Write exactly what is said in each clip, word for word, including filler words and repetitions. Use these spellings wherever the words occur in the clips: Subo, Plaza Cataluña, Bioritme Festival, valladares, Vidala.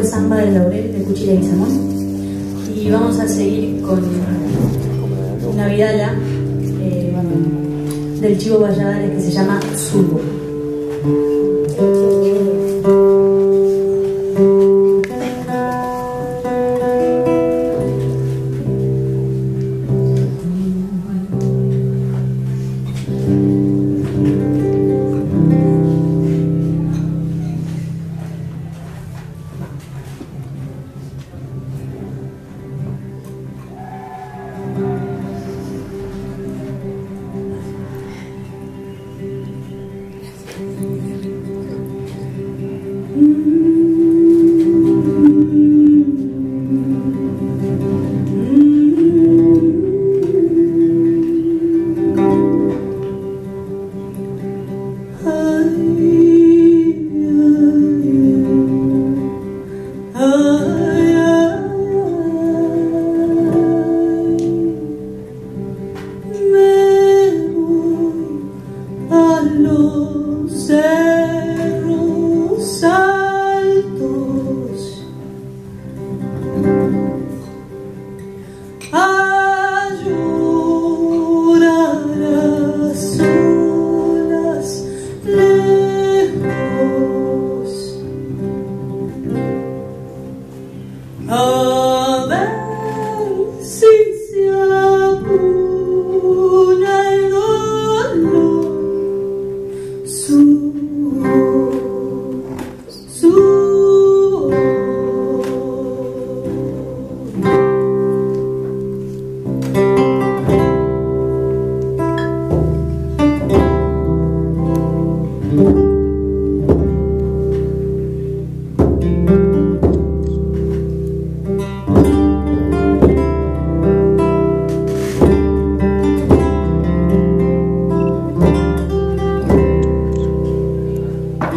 de Zamba del Laurel de Cuchilla y Samón. Y vamos a seguir con una vidala eh, del chivo Valladares que se llama Subo.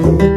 Thank you.